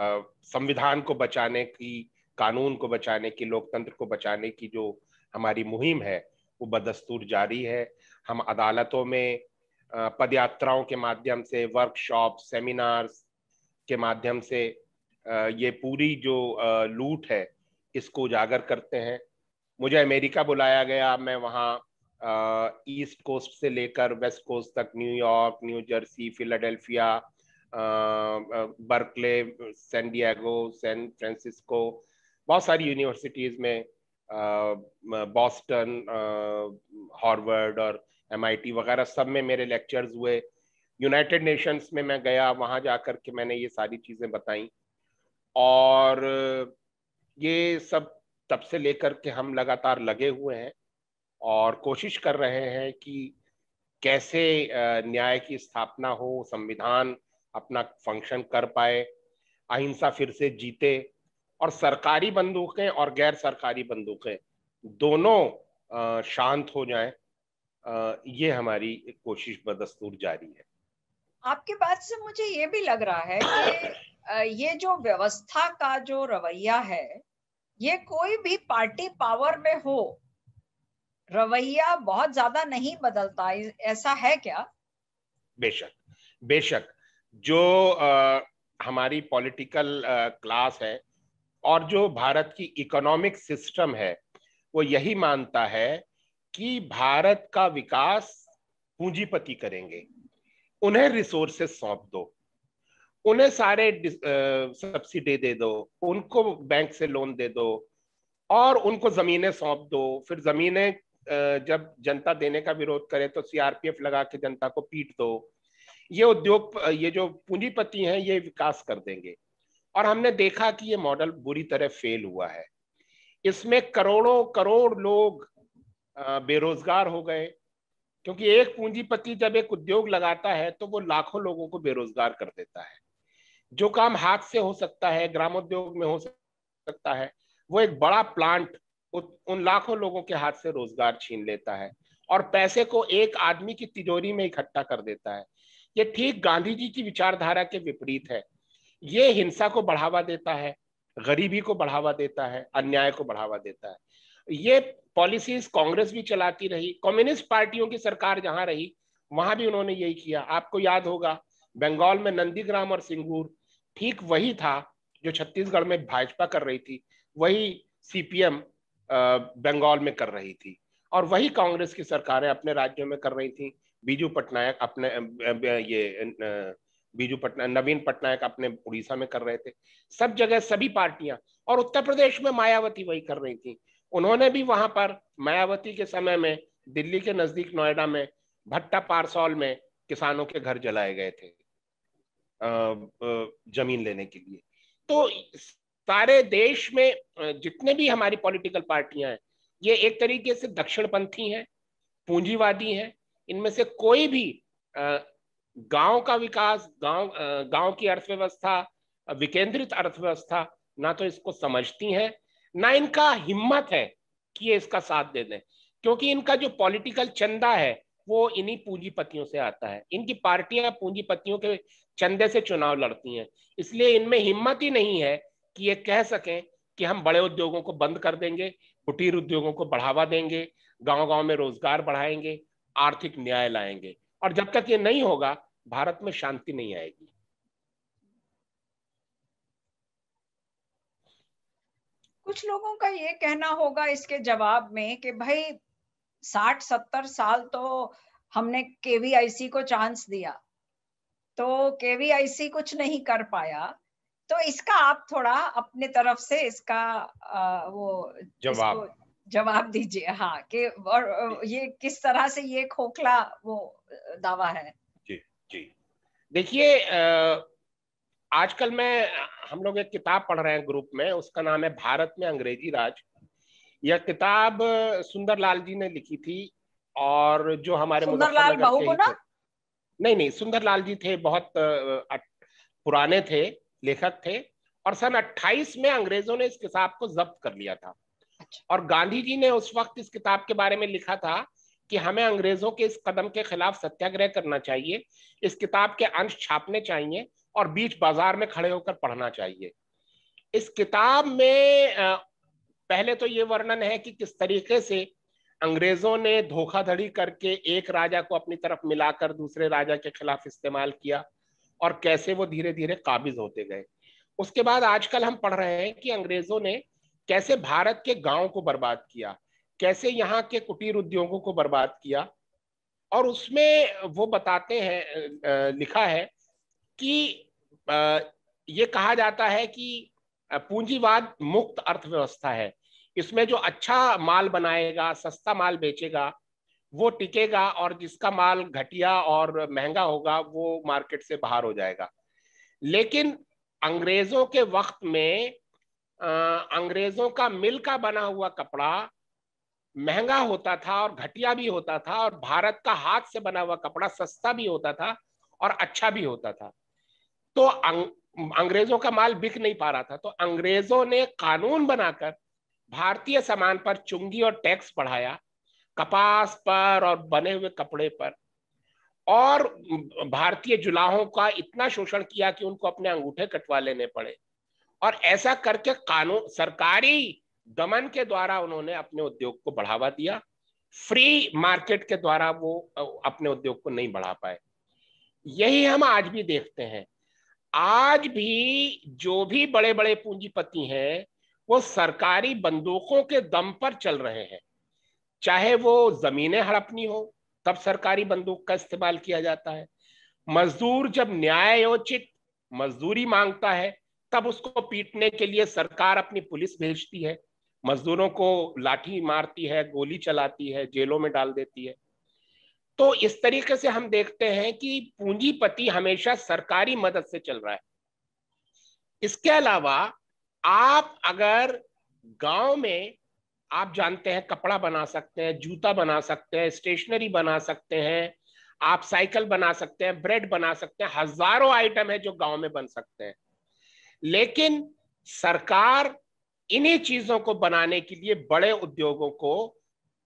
संविधान को बचाने की, कानून को बचाने की, लोकतंत्र को बचाने की जो हमारी मुहिम है वो बदस्तूर जारी है। हम अदालतों में पदयात्राओं के माध्यम से, वर्कशॉप, सेमिनार्स के माध्यम से ये पूरी जो लूट है इसको उजागर करते हैं। मुझे अमेरिका बुलाया गया, मैं वहाँ ईस्ट कोस्ट से लेकर वेस्ट कोस्ट तक, New York, New Jersey, Philadelphia, Berkeley, San Diego, San Francisco, बहुत सारी यूनिवर्सिटीज़ में, बॉस्टन, हार्वर्ड और MIT वगैरह सब में मेरे लेक्चर्स हुए। यूनाइटेड नेशंस में मैं गया, वहाँ जाकर के मैंने ये सारी चीज़ें बताई और ये सब तब से लेकर के हम लगातार लगे हुए हैं और कोशिश कर रहे हैं कि कैसे न्याय की स्थापना हो, संविधान अपना फंक्शन कर पाए, अहिंसा फिर से जीते और सरकारी बंदूकें और गैर सरकारी बंदूकें दोनों शांत हो जाएं। ये हमारी कोशिश बदस्तूर जारी है। आपकी बात से मुझे ये भी लग रहा है कि ये जो व्यवस्था का जो रवैया है, ये कोई भी पार्टी पावर में हो रवैया बहुत ज्यादा नहीं बदलता, ऐसा है क्या? बेशक बेशक, जो हमारी पॉलिटिकल क्लास है और जो भारत की इकोनॉमिक सिस्टम है वो यही मानता है कि भारत का विकास पूंजीपति करेंगे, उन्हें रिसोर्सेस सौंप दो, उन्हें सारे सब्सिडी दे दो, उनको बैंक से लोन दे दो और उनको ज़मीनें सौंप दो। फिर ज़मीनें जब जनता देने का विरोध करे तो CRPF लगा के जनता को पीट दो। ये उद्योग, ये जो पूंजीपति हैं, ये विकास कर देंगे। और हमने देखा कि ये मॉडल बुरी तरह फेल हुआ है। इसमें करोड़ों करोड़ लोग बेरोजगार हो गए, क्योंकि एक पूंजीपति जब एक उद्योग लगाता है तो वो लाखों लोगों को बेरोजगार कर देता है। जो काम हाथ से हो सकता है, ग्रामोद्योग में हो सकता है, वो एक बड़ा प्लांट उन लाखों लोगों के हाथ से रोजगार छीन लेता है और पैसे को एक आदमी की तिजोरी में इकट्ठा कर देता है। ये ठीक गांधी जी की विचारधारा के विपरीत है। ये हिंसा को बढ़ावा देता है, गरीबी को बढ़ावा देता है, अन्याय को बढ़ावा देता है। ये पॉलिसीज कांग्रेस भी चलाती रही, कम्युनिस्ट पार्टियों की सरकार जहां रही वहां भी उन्होंने यही किया। आपको याद होगा बंगाल में नंदीग्राम और सिंगूर ठीक वही था जो छत्तीसगढ़ में भाजपा कर रही थी, वही CPM बंगाल में कर रही थी और वही कांग्रेस की सरकारें अपने राज्यों में कर रही थी। बीजू पटनायक अपने ये बीजू पटनायक, नवीन पटनायक अपने उड़ीसा में कर रहे थे, सब जगह सभी पार्टियां, और उत्तर प्रदेश में मायावती वही कर रही थी। उन्होंने भी वहां पर मायावती के समय में दिल्ली के नजदीक नोएडा में भट्टा पारसौल में किसानों के घर जलाए गए थे जमीन लेने के लिए। तो सारे देश में जितने भी हमारी पॉलिटिकल पार्टियां हैं ये एक तरीके से दक्षिणपंथी हैं, पूंजीवादी हैं। इनमें से कोई भी गांव का विकास, गांव की अर्थव्यवस्था, विकेंद्रित अर्थव्यवस्था ना तो इसको समझती हैं ना इनका हिम्मत है कि ये इसका साथ दे दें, क्योंकि इनका जो पॉलिटिकल चंदा है वो इन्हीं पूंजीपतियों से आता है। इनकी पार्टियां पूंजीपतियों के चंदे से चुनाव लड़ती हैं, इसलिए इनमें हिम्मत ही नहीं है कि ये कह सकें कि हम बड़े उद्योगों को बंद कर देंगे, कुटीर उद्योगों को बढ़ावा देंगे, गांव-गांव में रोजगार बढ़ाएंगे, आर्थिक न्याय लाएंगे। और जब तक ये नहीं होगा भारत में शांति नहीं आएगी। कुछ लोगों का ये कहना होगा इसके जवाब में कि भाई 60-70 साल तो हमने केवीआईसी को चांस दिया तो केवीआईसी कुछ नहीं कर पाया, तो इसका आप थोड़ा अपने तरफ से इसका जवाब दीजिए, हाँ, कि और ये किस तरह से ये खोखला वो दावा है। जी जी, देखिए आजकल मैं हम लोग एक किताब पढ़ रहे हैं ग्रुप में, उसका नाम है भारत में अंग्रेजी राज। यह किताब सुंदरलाल जी ने लिखी थी, और जो हमारे सुंदरलाल बहू को ना, नहीं सुंदरलाल जी थे, बहुत पुराने थे, लेखक थे, और सन 1928 में अंग्रेजों ने इस किताब को जब्त कर लिया था। और गांधी जी ने उस वक्त इस किताब के बारे में लिखा था कि हमें अंग्रेजों के इस कदम के खिलाफ सत्याग्रह करना चाहिए, इस किताब के अंश छापने चाहिए और बीच बाजार में खड़े होकर पढ़ना चाहिए। इस किताब में पहले तो ये वर्णन है कि किस तरीके से अंग्रेजों ने धोखाधड़ी करके एक राजा को अपनी तरफ मिलाकर दूसरे राजा के खिलाफ इस्तेमाल किया और कैसे वो धीरे धीरे काबिज होते गए। उसके बाद आजकल हम पढ़ रहे हैं कि अंग्रेजों ने कैसे भारत के गांव को बर्बाद किया, कैसे यहाँ के कुटीर उद्योगों को बर्बाद किया, और उसमें वो बताते हैं, लिखा है कि ये कहा जाता है कि पूंजीवाद मुक्त अर्थव्यवस्था है, इसमें जो अच्छा माल बनाएगा, सस्ता माल बेचेगा वो टिकेगा, और जिसका माल घटिया और महंगा होगा वो मार्केट से बाहर हो जाएगा। लेकिन अंग्रेजों के वक्त में अंग्रेजों का मिल का बना हुआ कपड़ा महंगा होता था और घटिया भी होता था, और भारत का हाथ से बना हुआ कपड़ा सस्ता भी होता था और अच्छा भी होता था। तो अंग्रेजों का माल बिक नहीं पा रहा था, तो अंग्रेजों ने कानून बनाकर भारतीय सामान पर चुंगी और टैक्स बढ़ाया, कपास पर और बने हुए कपड़े पर, और भारतीय जुलाहों का इतना शोषण किया कि उनको अपने अंगूठे कटवा लेने पड़े। और ऐसा करके कानून, सरकारी दमन के द्वारा उन्होंने अपने उद्योग को बढ़ावा दिया, फ्री मार्केट के द्वारा वो अपने उद्योग को नहीं बढ़ा पाए। यही हम आज भी देखते हैं। आज भी जो भी बड़े बड़े पूंजीपति हैं वो सरकारी बंदूकों के दम पर चल रहे हैं, चाहे वो जमीनें हड़पनी हो तब सरकारी बंदूक का इस्तेमाल किया जाता है, मजदूर जब न्यायोचित मजदूरी मांगता है तब उसको पीटने के लिए सरकार अपनी पुलिस भेजती है, मजदूरों को लाठी मारती है, गोली चलाती है, जेलों में डाल देती है। तो इस तरीके से हम देखते हैं कि पूंजीपति हमेशा सरकारी मदद से चल रहा है। इसके अलावा आप अगर गांव में, आप जानते हैं, कपड़ा बना सकते हैं, जूता बना सकते हैं, स्टेशनरी बना सकते हैं, आप साइकिल बना सकते हैं, ब्रेड बना सकते हैं, हजारों आइटम है जो गांव में बन सकते हैं। लेकिन सरकार इन्हीं चीजों को बनाने के लिए बड़े उद्योगों को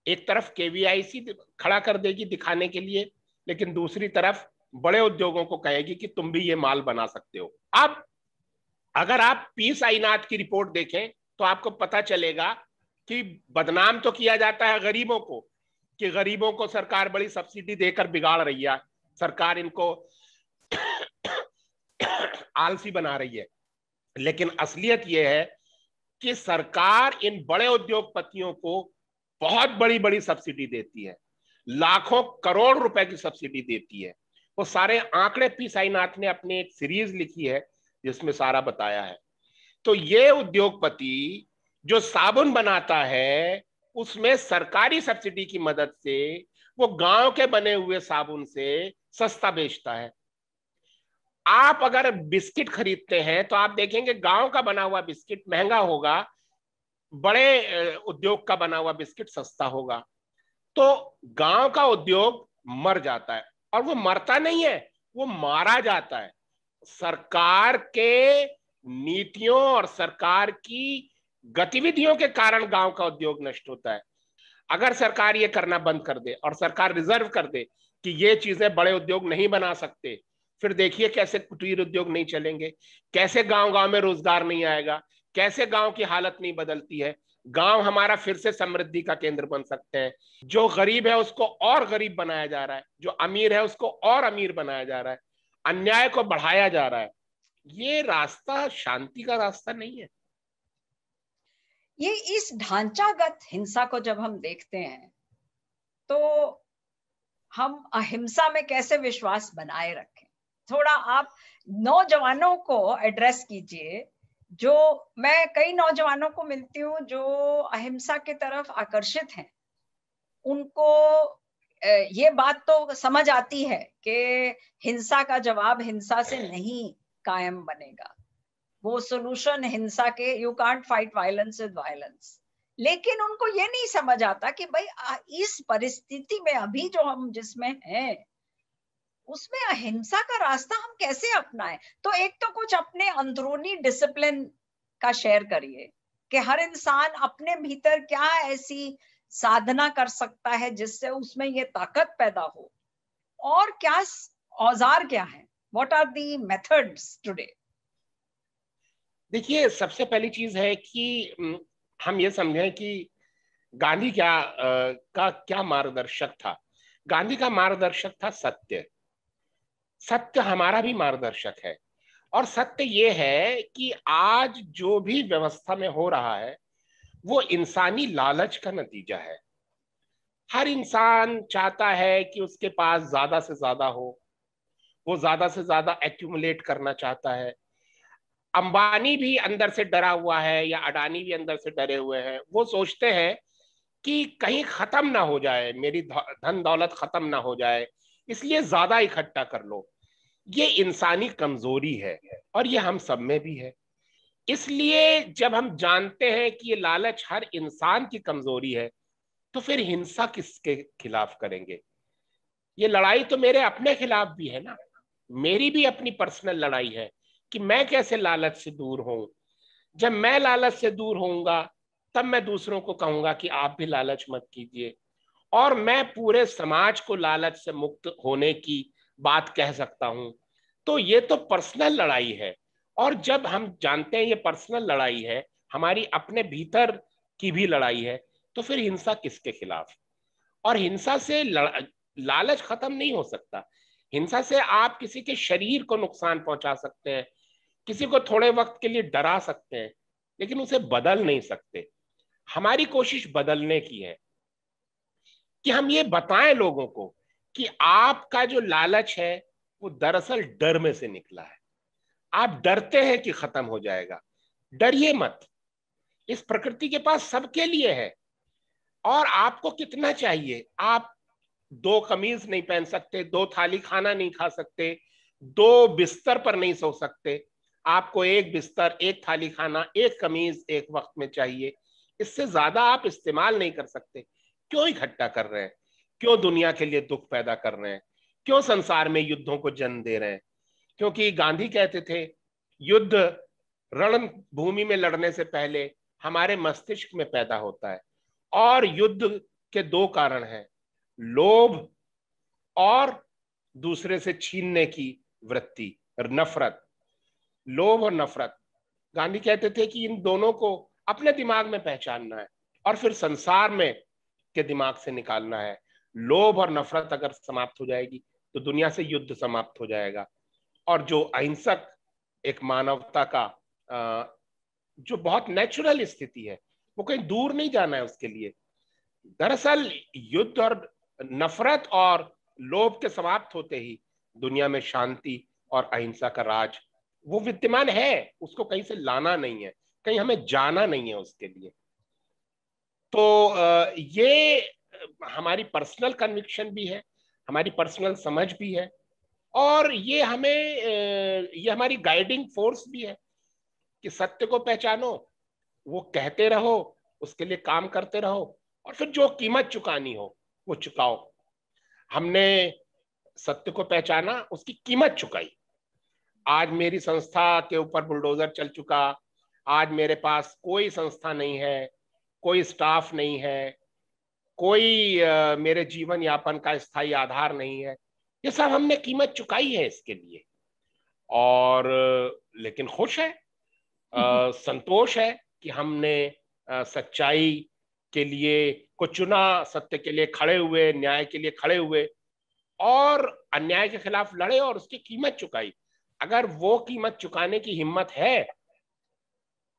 एक तरफ केवीआईसी खड़ा कर देगी दिखाने के लिए, लेकिन दूसरी तरफ बड़े उद्योगों को कहेगी कि तुम भी ये माल बना सकते हो। अब अगर आप पी साईनाथ की रिपोर्ट देखें तो आपको पता चलेगा कि बदनाम तो किया जाता है गरीबों को, कि गरीबों को सरकार बड़ी सब्सिडी देकर बिगाड़ रही है, सरकार इनको आलसी बना रही है। लेकिन असलियत यह है कि सरकार इन बड़े उद्योगपतियों को बहुत बड़ी बड़ी सब्सिडी देती है, लाखों करोड़ रुपए की सब्सिडी देती है। वो सारे आंकड़े पी साईनाथ ने अपनी एक सीरीज लिखी है जिसमें सारा बताया है। तो ये उद्योगपति जो साबुन बनाता है उसमें सरकारी सब्सिडी की मदद से वो गांव के बने हुए साबुन से सस्ता बेचता है। आप अगर बिस्किट खरीदते हैं तो आप देखेंगे गांव का बना हुआ बिस्किट महंगा होगा, बड़े उद्योग का बना हुआ बिस्किट सस्ता होगा। तो गांव का उद्योग मर जाता है, और वो मरता नहीं है, वो मारा जाता है। सरकार के नीतियों और सरकार की गतिविधियों के कारण गांव का उद्योग नष्ट होता है। अगर सरकार ये करना बंद कर दे और सरकार रिजर्व कर दे कि ये चीजें बड़े उद्योग नहीं बना सकते, फिर देखिए कैसे कुटीर उद्योग नहीं चलेंगे, कैसे गांव-गांव में रोजगार नहीं आएगा, कैसे गांव की हालत नहीं बदलती है। गांव हमारा फिर से समृद्धि का केंद्र बन सकते हैं। जो गरीब है उसको और गरीब बनाया जा रहा है, जो अमीर है उसको और अमीर बनाया जा रहा है, अन्याय को बढ़ाया जा रहा है। ये रास्ता शांति का रास्ता नहीं है। ये इस ढांचागत हिंसा को जब हम देखते हैं तो हम अहिंसा में कैसे विश्वास बनाए रखें? थोड़ा आप नौजवानों को एड्रेस कीजिए। जो मैं कई नौजवानों को मिलती हूँ जो अहिंसा की तरफ आकर्षित हैं, उनको ये बात तो समझ आती है कि हिंसा का जवाब हिंसा से नहीं कायम बनेगा, वो सोल्यूशन हिंसा के, you can't fight violence with violence. लेकिन उनको ये नहीं समझ आता कि भाई इस परिस्थिति में अभी जो हम जिसमें हैं उसमें अहिंसा का रास्ता हम कैसे अपनाएं। तो एक तो कुछ अपने अंदरूनी डिसिप्लिन का शेयर करिए कि हर इंसान अपने भीतर क्या ऐसी साधना कर सकता है जिससे उसमें ये ताकत पैदा हो, और क्या औजार क्या है, what are the methods today. देखिए, सबसे पहली चीज है कि हम ये समझें कि गांधी का क्या मार्गदर्शक था। गांधी का मार्गदर्शक था सत्य। सत्य हमारा भी मार्गदर्शक है, और सत्य ये है कि आज जो भी व्यवस्था में हो रहा है वो इंसानी लालच का नतीजा है। हर इंसान चाहता है कि उसके पास ज्यादा से ज्यादा हो, वो ज्यादा से ज्यादा एक्यूमुलेट करना चाहता है। अंबानी भी अंदर से डरा हुआ है या अडानी भी अंदर से डरे हुए हैं। वो सोचते हैं कि कहीं खत्म ना हो जाए, मेरी धन दौलत खत्म ना हो जाए, इसलिए ज्यादा इकट्ठा कर लो। ये इंसानी कमजोरी है और ये हम सब में भी है। इसलिए जब हम जानते हैं कि ये लालच हर इंसान की कमजोरी है तो फिर हिंसा किसके खिलाफ करेंगे? ये लड़ाई तो मेरे अपने खिलाफ भी है ना, मेरी भी अपनी पर्सनल लड़ाई है कि मैं कैसे लालच से दूर हूं। जब मैं लालच से दूर होऊंगा तब मैं दूसरों को कहूंगा कि आप भी लालच मत कीजिए, और मैं पूरे समाज को लालच से मुक्त होने की बात कह सकता हूं। तो ये तो पर्सनल लड़ाई है, और जब हम जानते हैं ये पर्सनल लड़ाई है, हमारी अपने भीतर की भी लड़ाई है, तो फिर हिंसा किसके खिलाफ? और हिंसा से लालच खत्म नहीं हो सकता। हिंसा से आप किसी के शरीर को नुकसान पहुंचा सकते हैं, किसी को थोड़े वक्त के लिए डरा सकते हैं, लेकिन उसे बदल नहीं सकते। हमारी कोशिश बदलने की है कि हम ये बताएं लोगों को कि आपका जो लालच है वो दरअसल डर में से निकला है। आप डरते हैं कि खत्म हो जाएगा, डरिए मत। इस प्रकृति के पास सबके लिए है। और आपको कितना चाहिए? आप 2 कमीज नहीं पहन सकते, 2 थाली खाना नहीं खा सकते, 2 बिस्तर पर नहीं सो सकते। आपको 1 बिस्तर, 1 थाली खाना, 1 कमीज एक वक्त में चाहिए। इससे ज्यादा आप इस्तेमाल नहीं कर सकते। क्यों इकट्ठा कर रहे हैं? क्यों दुनिया के लिए दुख पैदा कर रहे हैं? क्यों संसार में युद्धों को जन्म दे रहे हैं? क्योंकि गांधी कहते थे युद्ध रणभूमि में लड़ने से पहले हमारे मस्तिष्क में पैदा होता है। और युद्ध के 2 कारण हैं, लोभ और दूसरे से छीनने की वृत्ति, नफरत। लोभ और नफरत, गांधी कहते थे कि इन दोनों को अपने दिमाग में पहचानना है और फिर संसार में के दिमाग से निकालना है। लोभ और नफरत अगर समाप्त हो जाएगी तो दुनिया से युद्ध समाप्त हो जाएगा। और जो अहिंसक एक मानवता का जो बहुत नेचुरल स्थिति है, वो कहीं दूर नहीं जाना है उसके लिए। दरअसल युद्ध और नफरत और लोभ के समाप्त होते ही दुनिया में शांति और अहिंसा का राज वो विद्यमान है, उसको कहीं से लाना नहीं है, कहीं हमें जाना नहीं है उसके लिए। तो ये हमारी पर्सनल कन्विक्शन भी है, हमारी पर्सनल समझ भी है, और ये हमें ये हमारी गाइडिंग फोर्स भी है कि सत्य को पहचानो, वो कहते रहो, उसके लिए काम करते रहो, और फिर जो कीमत चुकानी हो वो चुकाओ। हमने सत्य को पहचाना, उसकी कीमत चुकाई। आज मेरी संस्था के ऊपर बुलडोजर चल चुका, आज मेरे पास कोई संस्था नहीं है, कोई स्टाफ नहीं है, कोई मेरे जीवन यापन का स्थायी आधार नहीं है। ये सब हमने कीमत चुकाई है इसके लिए, और लेकिन खुश है, संतोष है कि हमने सच्चाई के लिए को चुना, सत्य के लिए खड़े हुए, न्याय के लिए खड़े हुए, और अन्याय के खिलाफ लड़े और उसकी कीमत चुकाई। अगर वो कीमत चुकाने की हिम्मत है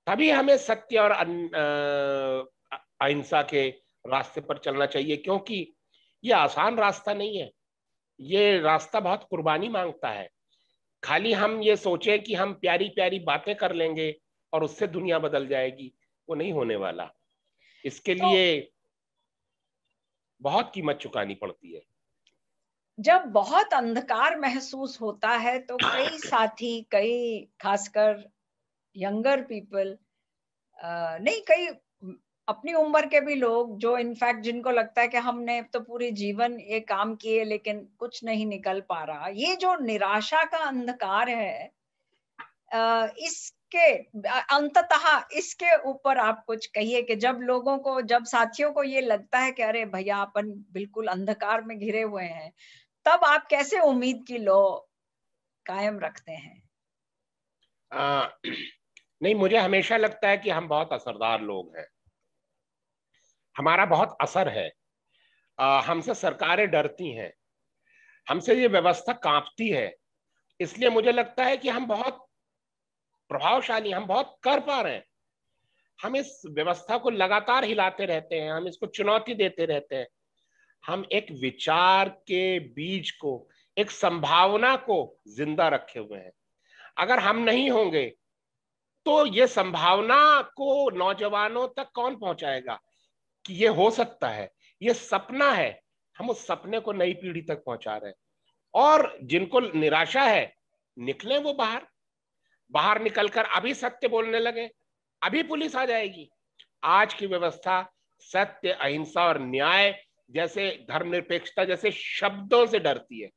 तभी हमें सत्य और अहिंसा के रास्ते पर चलना चाहिए, क्योंकि ये आसान रास्ता नहीं है, ये रास्ता बहुत कुर्बानी मांगता है। खाली हम ये सोचें कि हम प्यारी प्यारी बातें कर लेंगे और उससे दुनिया बदल जाएगी, वो नहीं होने वाला। इसके लिए बहुत कीमत चुकानी पड़ती है। जब बहुत अंधकार महसूस होता है तो कई साथी, कई खासकर यंगर पीपल, नहीं कई अपनी उम्र के भी लोग जो इनफैक्ट जिनको लगता है कि हमने तो पूरे जीवन ये काम किए लेकिन कुछ नहीं निकल पा रहा, ये जो निराशा का अंधकार है, इसके अंततः इसके ऊपर आप कुछ कहिए कि जब लोगों को, जब साथियों को ये लगता है कि अरे भैया अपन बिल्कुल अंधकार में घिरे हुए हैं, तब आप कैसे उम्मीद की लो कायम रखते हैं? नहीं, मुझे हमेशा लगता है कि हम बहुत असरदार लोग हैं, हमारा बहुत असर है, हमसे सरकारें डरती हैं, हमसे ये व्यवस्था कांपती है, इसलिए मुझे लगता है कि हम बहुत प्रभावशाली, हम बहुत कर पा रहे हैं। हम इस व्यवस्था को लगातार हिलाते रहते हैं, हम इसको चुनौती देते रहते हैं, हम एक विचार के बीज को, एक संभावना को जिंदा रखे हुए हैं। अगर हम नहीं होंगे तो ये संभावना को नौजवानों तक कौन पहुंचाएगा कि ये हो सकता है, ये सपना है। हम उस सपने को नई पीढ़ी तक पहुंचा रहे हैं, और जिनको निराशा है निकलें वो बाहर, बाहर निकलकर अभी सत्य बोलने लगे, अभी पुलिस आ जाएगी। आज की व्यवस्था सत्य, अहिंसा और न्याय जैसे, धर्मनिरपेक्षता जैसे शब्दों से डरती है।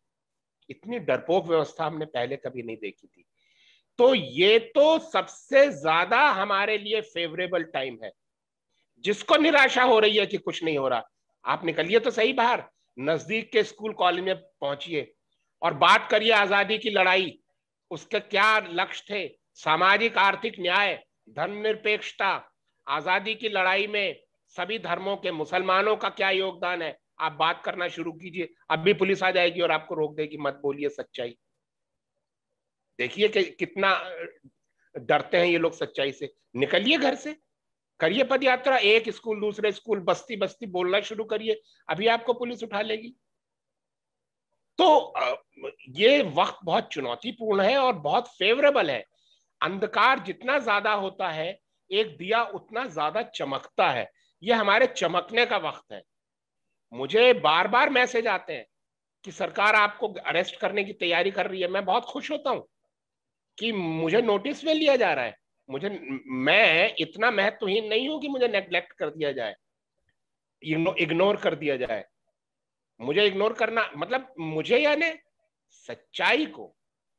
इतनी डरपोक व्यवस्था हमने पहले कभी नहीं देखी थी। तो ये तो सबसे ज्यादा हमारे लिए फेवरेबल टाइम है। जिसको निराशा हो रही है कि कुछ नहीं हो रहा, आप निकलिए तो सही बाहर, नजदीक के स्कूल कॉलेज में पहुंचिए और बात करिए आजादी की लड़ाई, उसके क्या लक्ष्य थे, सामाजिक आर्थिक न्याय, धर्मनिरपेक्षता, आजादी की लड़ाई में सभी धर्मों के मुसलमानों का क्या योगदान है, आप बात करना शुरू कीजिए। अभी पुलिस आ जाएगी और आपको रोक देगी, मत बोलिए सच्चाई। देखिए कि कितना डरते हैं ये लोग सच्चाई से। निकलिए घर से, करिए पद यात्रा, एक स्कूल दूसरे स्कूल, बस्ती बस्ती बोलना शुरू करिए, अभी आपको पुलिस उठा लेगी। तो ये वक्त बहुत चुनौतीपूर्ण है और बहुत फेवरेबल है। अंधकार जितना ज्यादा होता है, एक दिया उतना ज्यादा चमकता है। ये हमारे चमकने का वक्त है। मुझे बार बार मैसेज आते हैं कि सरकार आपको अरेस्ट करने की तैयारी कर रही है। मैं बहुत खुश होता हूँ कि मुझे नोटिस में लिया जा रहा है, मुझे, मैं इतना महत्वहीन नहीं हूं कि मुझे नेग्लेक्ट कर दिया जाए, इग्नोर कर दिया जाए। मुझे इग्नोर करना मतलब, मुझे यानी सच्चाई को,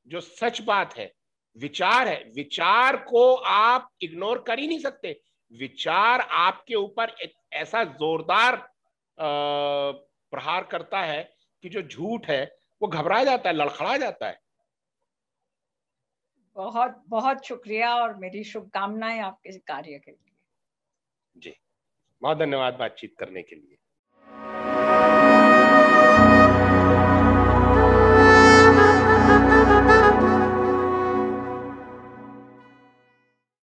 जो सच बात है, विचार है, विचार को आप इग्नोर कर ही नहीं सकते। विचार आपके ऊपर एक ऐसा जोरदार प्रहार करता है कि जो झूठ है वो घबरा जाता है, लड़खड़ा जाता है। बहुत बहुत शुक्रिया और मेरी शुभकामनाएं आपके कार्य के लिए। जी, बहुत धन्यवाद बातचीत करने के लिए।